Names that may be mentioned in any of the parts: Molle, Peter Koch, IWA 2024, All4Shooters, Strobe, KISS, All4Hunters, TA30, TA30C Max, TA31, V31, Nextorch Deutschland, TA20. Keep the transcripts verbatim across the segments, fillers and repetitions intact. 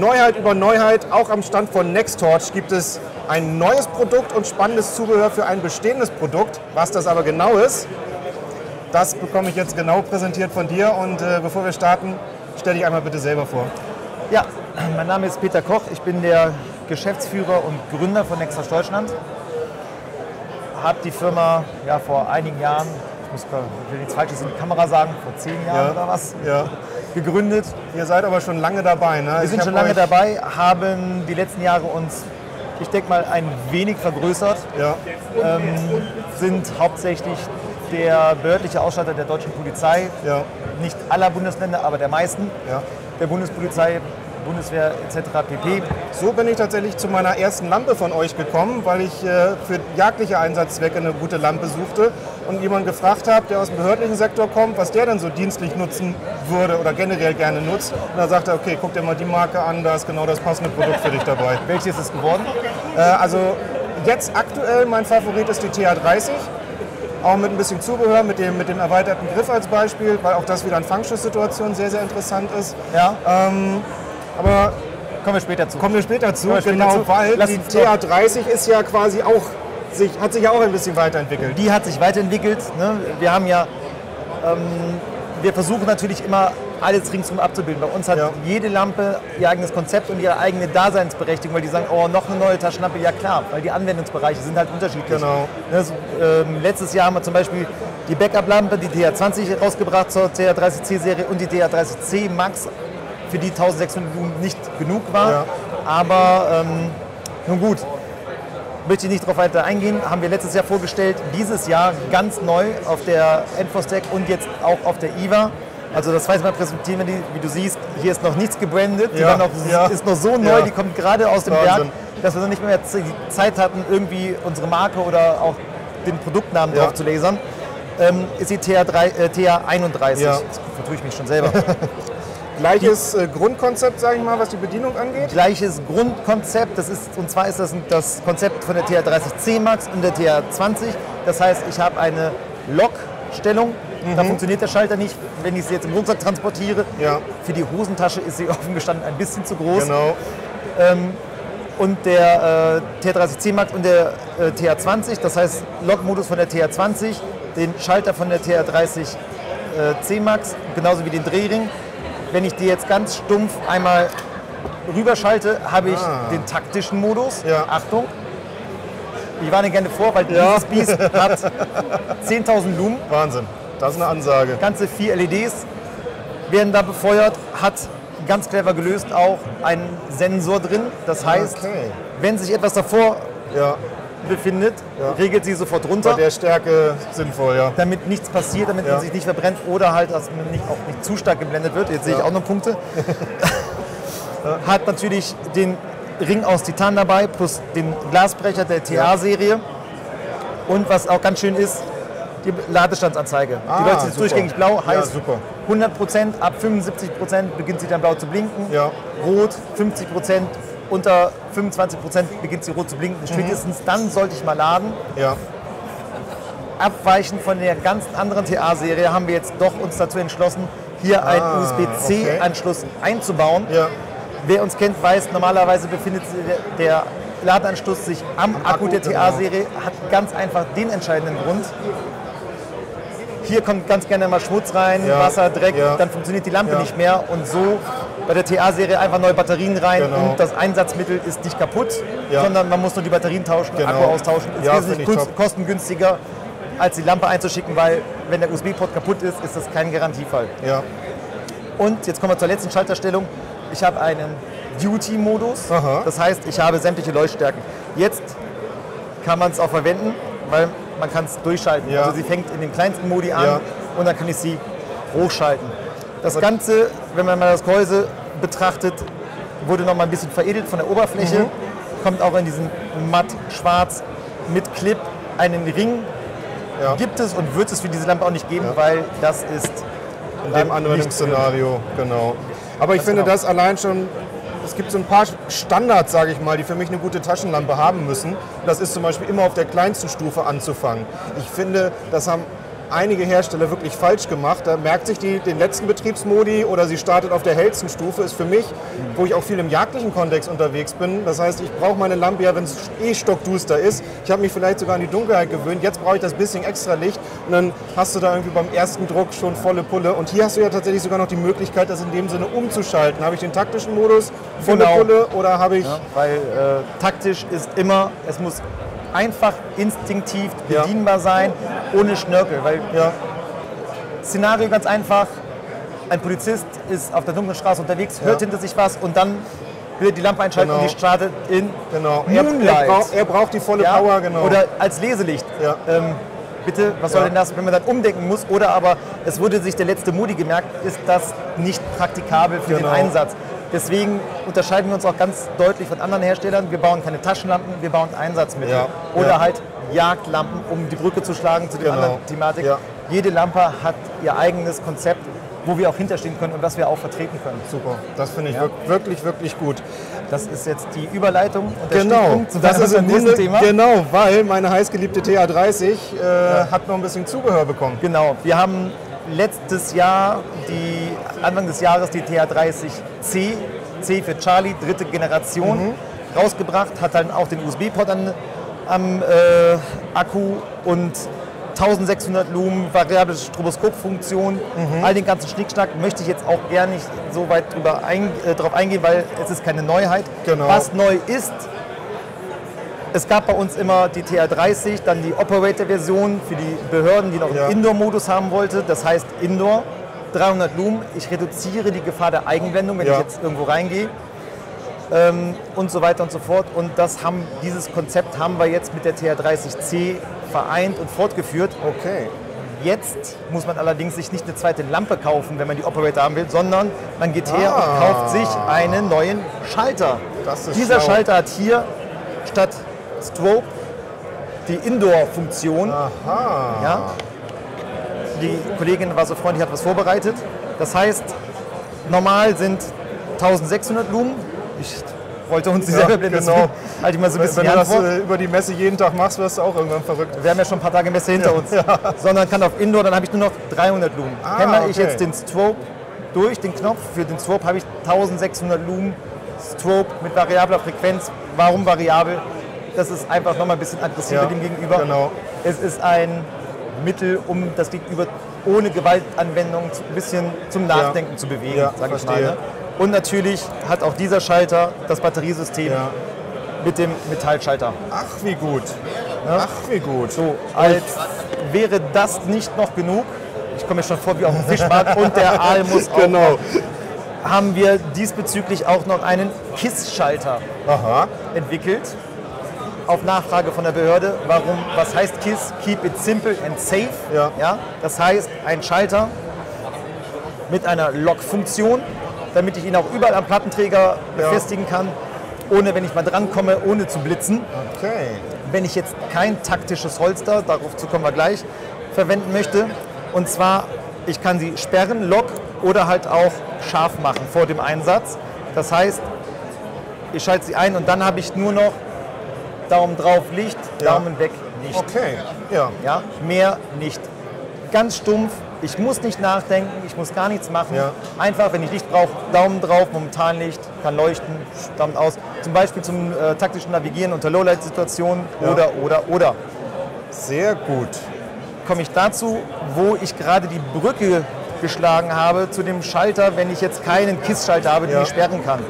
Neuheit über Neuheit, auch am Stand von Nextorch gibt es ein neues Produkt und spannendes Zubehör für ein bestehendes Produkt. Was das aber genau ist, das bekomme ich jetzt genau präsentiert von dir. Und äh, bevor wir starten, stell dich einmal bitte selber vor. Ja, mein Name ist Peter Koch, ich bin der Geschäftsführer und Gründer von Nextorch Deutschland. Habe die Firma ja, vor einigen Jahren, ich, muss, ich will nichts Falsches in die Kamera sagen, vor zehn Jahren ja, oder was, ja. gegründet. Ihr seid aber schon lange dabei, ne? Wir sind schon lange dabei, haben die letzten Jahre uns, ich denke mal, ein wenig vergrößert, ja. ähm, sind hauptsächlich der behördliche Ausstatter der deutschen Polizei, ja. nicht aller Bundesländer, aber der meisten, ja. der Bundespolizei, Bundeswehr et cetera pp. So bin ich tatsächlich zu meiner ersten Lampe von euch gekommen, weil ich äh, für jagdliche Einsatzzwecke eine gute Lampe suchte und jemanden gefragt habe, der aus dem behördlichen Sektor kommt, was der denn so dienstlich nutzen würde oder generell gerne nutzt. Und da sagte er, okay, guck dir mal die Marke an, da ist genau das passende Produkt für dich dabei. Welches ist es geworden? Äh, also jetzt aktuell mein Favorit ist die T A dreißig. Auch mit ein bisschen Zubehör, mit dem, mit dem erweiterten Griff als Beispiel, weil auch das wieder in Fangschusssituationen sehr, sehr interessant ist. Ja. Ähm, aber kommen wir später zu. Kommen wir später zu, wir genau, später zu. Weil Lass die T A dreißig ist ja quasi auch, sich, hat sich ja auch ein bisschen weiterentwickelt. Die hat sich weiterentwickelt. Ne? Wir haben ja, ähm, wir versuchen natürlich immer alles ringsherum abzubilden. Bei uns hat ja. jede Lampe ihr eigenes Konzept und ihre eigene Daseinsberechtigung, weil die sagen, oh, noch eine neue Taschenlampe, ja klar, weil die Anwendungsbereiche sind halt unterschiedlich. Genau. Das, ähm, letztes Jahr haben wir zum Beispiel die Backup-Lampe, die T A zwanzig rausgebracht zur T A dreißig C Serie und die T A dreißig C Max, für die eintausendsechshundert Lumen nicht genug war. Ja. Aber ähm, nun gut, möchte ich nicht darauf weiter eingehen, haben wir letztes Jahr vorgestellt, dieses Jahr ganz neu auf der Enforce-Tech und jetzt auch auf der I W A. Also das zweite Mal präsentieren wir die, wie du siehst, hier ist noch nichts gebrandet, die ja, war noch, ja. ist noch so neu, ja. die kommt gerade aus dem Wahnsinn. Berg, dass wir noch nicht mehr die Zeit hatten, irgendwie unsere Marke oder auch den Produktnamen ja. drauf zu lasern. Ähm, ist die T A einunddreißig. Ja. Jetzt vertue ich mich schon selber. Gleiches äh, Grundkonzept, sage ich mal, was die Bedienung angeht? Gleiches Grundkonzept, das ist, und zwar ist das ein, das Konzept von der T A dreißig C Max und der T A zwanzig. Das heißt, ich habe eine Lockstellung, mhm. da funktioniert der Schalter nicht, wenn ich sie jetzt im Rucksack transportiere. Ja. Für die Hosentasche ist sie offen gestanden ein bisschen zu groß. Genau. Ähm, und der äh, T A dreißig C Max und der äh, T A zwanzig, das heißt Lockmodus von der T A zwanzig, den Schalter von der T A dreißig C Max, genauso wie den Drehring. Wenn ich die jetzt ganz stumpf einmal rüberschalte, habe ich ah. den taktischen Modus. Ja. Achtung, ich warne gerne vor, weil ja. dieses Biest hat zehntausend Lumen. Wahnsinn, das ist eine Ansage. Ganze vier L E Ds werden da befeuert, hat ganz clever gelöst auch einen Sensor drin. Das heißt, okay. wenn sich etwas davor ja. befindet, ja. regelt sie sofort runter. Bei der Stärke sinnvoll, ja. Damit nichts passiert, damit ja. man sich nicht verbrennt oder halt, dass man nicht, auch nicht zu stark geblendet wird. Jetzt ja. sehe ich auch noch Punkte. ja. Hat natürlich den Ring aus Titan dabei, plus den Glasbrecher der T A Serie. Ja. Und was auch ganz schön ist, die Ladestandsanzeige. Ah, die leuchtet jetzt durchgängig blau, heißt ja, hundert Prozent, ab fünfundsiebzig Prozent beginnt sie dann blau zu blinken, ja. rot fünfzig Prozent. Unter fünfundzwanzig Prozent beginnt sie rot zu blinken. Mhm. Spätestens dann sollte ich mal laden. Ja. Abweichend von der ganzen anderen T A Serie haben wir jetzt doch uns dazu entschlossen, hier ah, einen U S B C Anschluss okay. einzubauen. Ja. Wer uns kennt, weiß, normalerweise befindet sich der Ladeanschluss sich am, am Akku, Akku der T A Serie. Genau. Hat ganz einfach den entscheidenden Grund. Hier kommt ganz gerne mal Schmutz rein, ja. Wasser, Dreck, ja. dann funktioniert die Lampe ja. nicht mehr und so bei der T A Serie einfach neue Batterien rein genau. und das Einsatzmittel ist nicht kaputt, ja. sondern man muss nur die Batterien tauschen, genau. Akku austauschen. Ist ja, wesentlich kostengünstiger, als die Lampe einzuschicken, weil wenn der U S B-Port kaputt ist, ist das kein Garantiefall. Ja. Und jetzt kommen wir zur letzten Schalterstellung. Ich habe einen Duty-Modus, das heißt, ich habe sämtliche Leuchtstärken. Jetzt kann man es auch verwenden, weil man kann es durchschalten. Ja. Also sie fängt in dem kleinsten Modi an ja. und dann kann ich sie hochschalten. Das Ganze, wenn man mal das Gehäuse betrachtet, wurde noch mal ein bisschen veredelt von der Oberfläche. Mhm. Kommt auch in diesem matt-schwarz mit Clip. Einen Ring ja. gibt es und wird es für diese Lampe auch nicht geben, ja. weil das ist in dem Anwendungsszenario. Genau. Aber ich das finde genau. das allein schon, es gibt so ein paar Standards, sage ich mal, die für mich eine gute Taschenlampe haben müssen. Das ist zum Beispiel immer auf der kleinsten Stufe anzufangen. Ich finde, das haben einige Hersteller wirklich falsch gemacht. Da merkt sich die den letzten Betriebsmodi oder sie startet auf der hellsten Stufe. Ist für mich, wo ich auch viel im jagdlichen Kontext unterwegs bin. Das heißt, ich brauche meine Lampe ja, wenn es eh stockduster ist. Ich habe mich vielleicht sogar an die Dunkelheit gewöhnt. Jetzt brauche ich das bisschen extra Licht und dann hast du da irgendwie beim ersten Druck schon volle Pulle. Und hier hast du ja tatsächlich sogar noch die Möglichkeit, das in dem Sinne umzuschalten. Habe ich den taktischen Modus, volle genau. Pulle oder habe ich... Ja, weil äh, taktisch ist immer, es muss einfach instinktiv bedienbar ja. sein, ohne Schnörkel. Weil, ja. Szenario ganz einfach, ein Polizist ist auf der dunklen Straße unterwegs, hört ja. hinter sich was und dann will die Lampe einschalten genau. und die startet in genau. Moonlight. Er, brauch, er braucht die volle ja. Power, genau. Oder als Leselicht. Ja. Ähm, bitte, was soll ja. denn das, wenn man dann umdenken muss? Oder aber, es wurde sich der letzte Modi gemerkt, ist das nicht praktikabel für genau. den Einsatz. Deswegen unterscheiden wir uns auch ganz deutlich von anderen Herstellern. Wir bauen keine Taschenlampen, wir bauen Einsatzmittel. Ja. Oder ja. halt Jagdlampen, um die Brücke zu schlagen zu der genau. anderen Thematik. Ja. Jede Lampe hat ihr eigenes Konzept, wo wir auch hinterstehen können und das wir auch vertreten können. Super, das finde ich ja. wirklich, wirklich gut. Das ist jetzt die Überleitung und der genau, zu das ist im Grunde, Thema. Genau, weil meine heißgeliebte T A dreißig äh, ja. hat noch ein bisschen Zubehör bekommen. Genau, wir haben letztes Jahr, die, Anfang des Jahres, die T A dreißig C, C für Charlie, dritte Generation, mhm. rausgebracht. Hat dann auch den U S B-Port an, am äh, Akku und eintausendsechshundert Lumen, variable Stroboskopfunktion, mhm. all den ganzen Schnickschnack möchte ich jetzt auch gar nicht so weit drüber ein, äh, drauf eingehen, weil es ist keine Neuheit. Genau. Was neu ist, es gab bei uns immer die T A dreißig, dann die Operator-Version für die Behörden, die noch ja. einen Indoor-Modus haben wollte, das heißt Indoor, dreihundert Lumen, ich reduziere die Gefahr der Eigenblendung, wenn ja. ich jetzt irgendwo reingehe. Ähm, und so weiter und so fort. Und das haben, dieses Konzept haben wir jetzt mit der T A dreißig C vereint und fortgeführt. Okay. Jetzt muss man allerdings sich nicht eine zweite Lampe kaufen, wenn man die Operator haben will, sondern man geht ah. her und kauft sich einen neuen Schalter. Das ist Dieser schlau. Schalter hat hier statt Strobe die Indoor-Funktion. Aha. Ja. Die Kollegin war so freundlich, hat was vorbereitet. Das heißt, normal sind eintausendsechshundert Lumen. Ich wollte uns dieselbe ja, Blende genau. halte ich mal so ein bisschen Wenn du das äh, über die Messe jeden Tag machst, wirst du auch irgendwann verrückt. Wir haben ja schon ein paar Tage Messe hinter ja. uns. Ja. Sondern kann auf Indoor, dann habe ich nur noch dreihundert Lumen. Ah, Hämmer okay. ich jetzt den Strobe durch, den Knopf für den Strobe, habe ich eintausendsechshundert Lumen Strobe mit variabler Frequenz. Warum variabel? Das ist einfach nochmal ein bisschen aggressiver ja, dem Gegenüber. Genau. Es ist ein Mittel, um das Gegenüber ohne Gewaltanwendung ein bisschen zum Nachdenken ja. zu bewegen, ja, sage ich mal. Ne? Und natürlich hat auch dieser Schalter das Batteriesystem ja. mit dem Metallschalter. Ach, wie gut. Ja? Ach, wie gut. So, als wäre das nicht noch genug, ich komme mir schon vor wie auf dem Fischmarkt und der Aal muss auch genau. haben wir diesbezüglich auch noch einen KISS-Schalter entwickelt. Auf Nachfrage von der Behörde. Warum? Was heißt KISS? Keep it simple and safe. Ja. Ja? Das heißt, ein Schalter mit einer Lock-Funktion, damit ich ihn auch überall am Plattenträger befestigen ja. kann, ohne, wenn ich mal drankomme, ohne zu blitzen. Okay. Wenn ich jetzt kein taktisches Holster, darauf zu kommen wir gleich, verwenden möchte, und zwar, ich kann sie sperren, lock oder halt auch scharf machen vor dem Einsatz. Das heißt, ich schalte sie ein und dann habe ich nur noch Daumen drauf, Licht, ja. Daumen weg, Licht. Okay, ja. ja. Mehr nicht. Ganz stumpf. Ich muss nicht nachdenken, ich muss gar nichts machen. Ja. Einfach, wenn ich Licht brauche, Daumen drauf, momentan Licht, kann leuchten, Daumen aus. Zum Beispiel zum äh, taktischen Navigieren unter Lowlight-Situationen ja. oder, oder, oder. Sehr gut. Komme ich dazu, wo ich gerade die Brücke geschlagen habe zu dem Schalter, wenn ich jetzt keinen KISS-Schalter habe, den ja. ich sperren kann.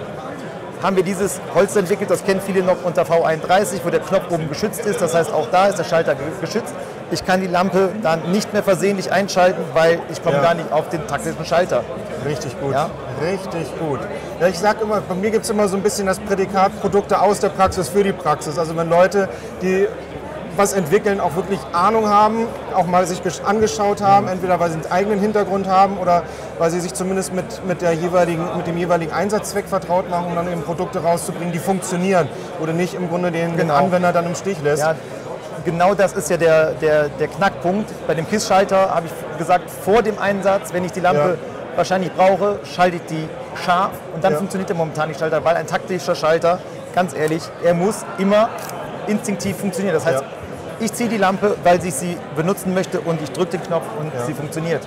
Haben wir dieses Holster entwickelt, das kennen viele noch unter V einunddreißig, wo der Knopf oben geschützt ist. Das heißt, auch da ist der Schalter geschützt. Ich kann die Lampe dann nicht mehr versehentlich einschalten, weil ich komme ja. gar nicht auf den taktischen Schalter. Richtig gut. Ja? Richtig gut. Ja, ich sage immer, bei mir gibt es immer so ein bisschen das Prädikat Produkte aus der Praxis für die Praxis. Also wenn Leute, die was entwickeln, auch wirklich Ahnung haben, auch mal sich angeschaut haben, entweder weil sie einen eigenen Hintergrund haben oder weil sie sich zumindest mit, mit, der jeweiligen, mit dem jeweiligen Einsatzzweck vertraut machen, um dann eben Produkte rauszubringen, die funktionieren oder nicht im Grunde den, genau. den Anwender dann im Stich lässt. Ja. Genau das ist ja der, der, der Knackpunkt. Bei dem KISS-Schalter habe ich gesagt, vor dem Einsatz, wenn ich die Lampe ja. wahrscheinlich brauche, schalte ich die scharf und dann ja. funktioniert der momentane Schalter, weil ein taktischer Schalter, ganz ehrlich, er muss immer instinktiv funktionieren. Das heißt, ja. Ich ziehe die Lampe, weil ich sie benutzen möchte, und ich drücke den Knopf und ja. sie funktioniert.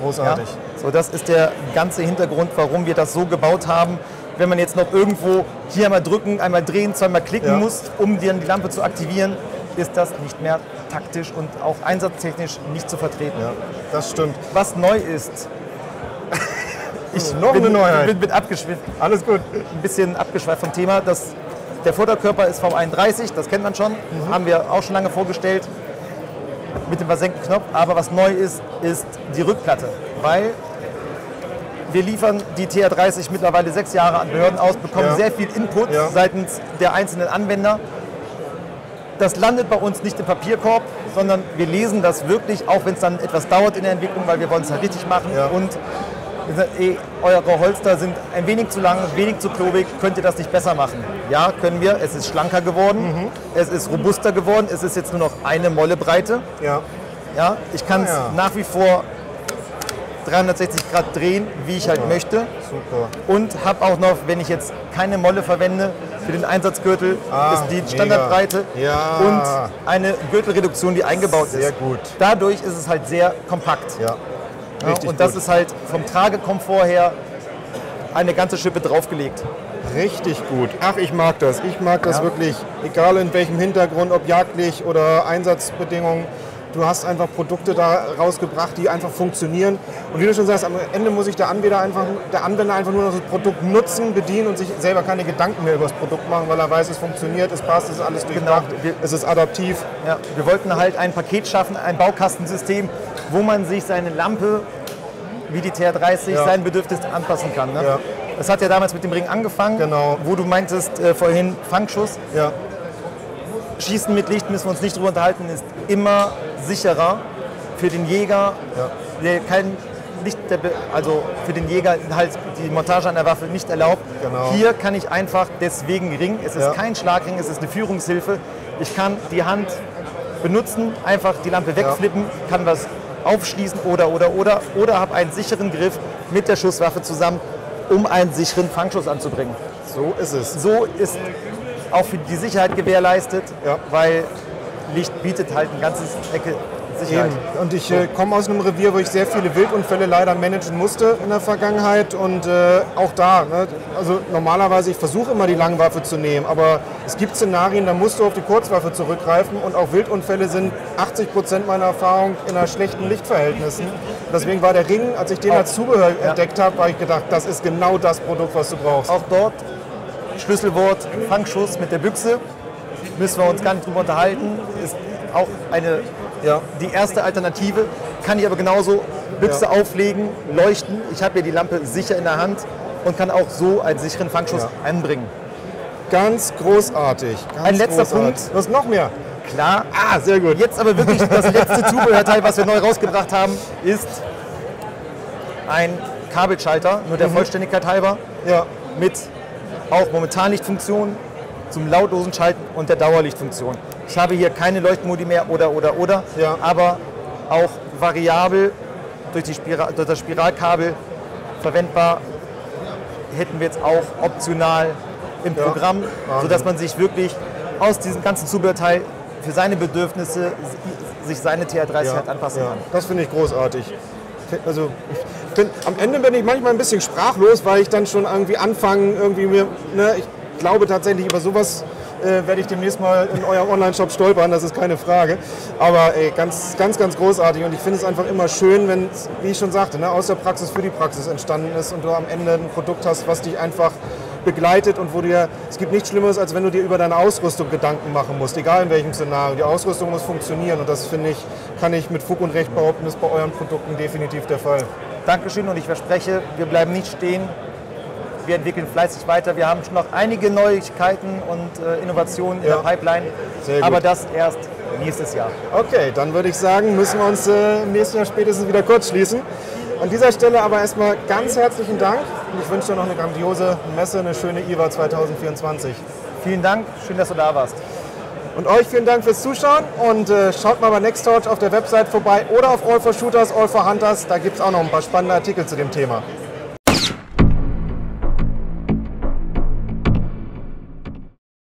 Großartig. Ja? So, das ist der ganze Hintergrund, warum wir das so gebaut haben. Wenn man jetzt noch irgendwo hier einmal drücken, einmal drehen, zweimal klicken ja. muss, um dann die Lampe zu aktivieren, ist das nicht mehr taktisch und auch einsatztechnisch nicht zu vertreten. Ja, das stimmt. Was neu ist, ich noch bin, eine Neuheit. Bin, bin abgeschweift. Alles gut. Ein bisschen abgeschweift vom Thema. Das, der Vorderkörper ist V einunddreißig, das kennt man schon, mhm. haben wir auch schon lange vorgestellt mit dem versenkten Knopf. Aber was neu ist, ist die Rückplatte, weil wir liefern die T A dreißig mittlerweile sechs Jahre an Behörden aus, bekommen ja. sehr viel Input ja. seitens der einzelnen Anwender. Das landet bei uns nicht im Papierkorb, sondern wir lesen das wirklich, auch wenn es dann etwas dauert in der Entwicklung, weil wir wollen es halt richtig machen. Ja. Und wir sagen, ey, eure Holster sind ein wenig zu lang, wenig zu klobig, könnt ihr das nicht besser machen? Ja, können wir. Es ist schlanker geworden, mhm. es ist robuster geworden, es ist jetzt nur noch eine Mollebreite. Ja. Ja, ich kann es ja. nach wie vor dreihundertsechzig Grad drehen, wie ich Super. halt möchte. Super. Und habe auch noch, wenn ich jetzt keine Molle verwende, für den Einsatzgürtel ah, ist die Standardbreite ja. und eine Gürtelreduktion, die eingebaut sehr ist. Sehr gut. Dadurch ist es halt sehr kompakt. Ja. Ja, und das gut. ist halt vom Tragekomfort her eine ganze Schippe draufgelegt. Richtig gut. Ach, ich mag das. Ich mag das ja. wirklich, egal in welchem Hintergrund, ob jagdlich oder Einsatzbedingungen. Du hast einfach Produkte da rausgebracht, die einfach funktionieren. Und wie du schon sagst, am Ende muss sich der Anwender einfach, der Anwender einfach nur noch das Produkt nutzen, bedienen und sich selber keine Gedanken mehr über das Produkt machen, weil er weiß, es funktioniert, es passt, es ist alles durchdacht, genau. es ist adaptiv. Ja, wir wollten halt ein Paket schaffen, ein Baukastensystem, wo man sich seine Lampe, wie die T A dreißig, ja. seinen Bedürfnissen anpassen kann. Ne? Ja. Das hat ja damals mit dem Ring angefangen, genau. wo du meintest äh, vorhin Fangschuss. Ja. Schießen mit Licht, müssen wir uns nicht drüber unterhalten, ist immer sicherer für den Jäger, ja. der kein Licht, also für den Jäger halt die Montage an der Waffe nicht erlaubt. Genau. Hier kann ich einfach deswegen Ring, es ist ja. kein Schlagring, es ist eine Führungshilfe. Ich kann die Hand benutzen, einfach die Lampe wegflippen, ja. kann was aufschließen oder, oder, oder, oder habe einen sicheren Griff mit der Schusswaffe zusammen, um einen sicheren Fangschuss anzubringen. So ist es. So ist auch für die Sicherheit gewährleistet, ja. weil Licht bietet halt ein ganzes Ecke Sicherheit. Eben. Und ich äh, komme aus einem Revier, wo ich sehr viele Wildunfälle leider managen musste in der Vergangenheit, und äh, auch da, ne? also normalerweise, ich versuche immer die Langwaffe zu nehmen, aber es gibt Szenarien, da musst du auf die Kurzwaffe zurückgreifen, und auch Wildunfälle sind achtzig Prozent meiner Erfahrung in einer schlechten Lichtverhältnissen. Deswegen war der Ring, als ich den als Zubehör ja. entdeckt habe, habe ich gedacht, das ist genau das Produkt, was du brauchst. Auch dort Schlüsselwort Fangschuss mit der Büchse, müssen wir uns gar nicht drüber unterhalten, ist auch eine, ja. die erste Alternative, kann ich aber genauso Büchse ja. auflegen, leuchten, ich habe hier die Lampe sicher in der Hand und kann auch so einen sicheren Fangschuss ja. anbringen. Ganz großartig. Ganz Ein letzter großartig. Punkt. Was noch mehr? Klar. Ah, sehr gut. Jetzt aber wirklich das letzte Zubehörteil, was wir neu rausgebracht haben, ist ein Kabelschalter, nur der mhm. Vollständigkeit halber, ja. mit auch Momentanlichtfunktion zum lautlosen Schalten und der Dauerlichtfunktion. Ich habe hier keine Leuchtmodi mehr oder oder oder, ja. aber auch variabel durch, die Spiral, durch das Spiralkabel verwendbar, hätten wir jetzt auch optional im ja. Programm, sodass man sich wirklich aus diesem ganzen Zubehörteil für seine Bedürfnisse sich seine T A dreißig ja. halt anpassen ja. kann. Das finde ich großartig. Also, ich bin, am Ende bin ich manchmal ein bisschen sprachlos, weil ich dann schon irgendwie anfange, irgendwie mir, ne, ich glaube tatsächlich, über sowas äh, werde ich demnächst mal in eurem Online-Shop stolpern, das ist keine Frage. Aber ey, ganz, ganz, ganz großartig, und ich finde es einfach immer schön, wenn es, wie ich schon sagte, ne, aus der Praxis für die Praxis entstanden ist und du am Ende ein Produkt hast, was dich einfach begleitet und wo dir, es gibt nichts Schlimmeres, als wenn du dir über deine Ausrüstung Gedanken machen musst, egal in welchem Szenario. Die Ausrüstung muss funktionieren, und das, finde ich, kann ich mit Fug und Recht behaupten, ist bei euren Produkten definitiv der Fall. Dankeschön, und ich verspreche, wir bleiben nicht stehen, wir entwickeln fleißig weiter, wir haben schon noch einige Neuigkeiten und äh, Innovationen in ja. der Pipeline, aber das erst nächstes Jahr. Okay, dann würde ich sagen, müssen wir uns äh, im nächsten Jahr spätestens wieder kurz schließen. An dieser Stelle aber erstmal ganz herzlichen Dank, und ich wünsche dir noch eine grandiose Messe, eine schöne I W A zwanzig vierundzwanzig. Vielen Dank, schön, dass du da warst. Und euch vielen Dank fürs Zuschauen, und äh, schaut mal bei Nextorch auf der Website vorbei oder auf All for Shooters, All for Hunters, da gibt es auch noch ein paar spannende Artikel zu dem Thema.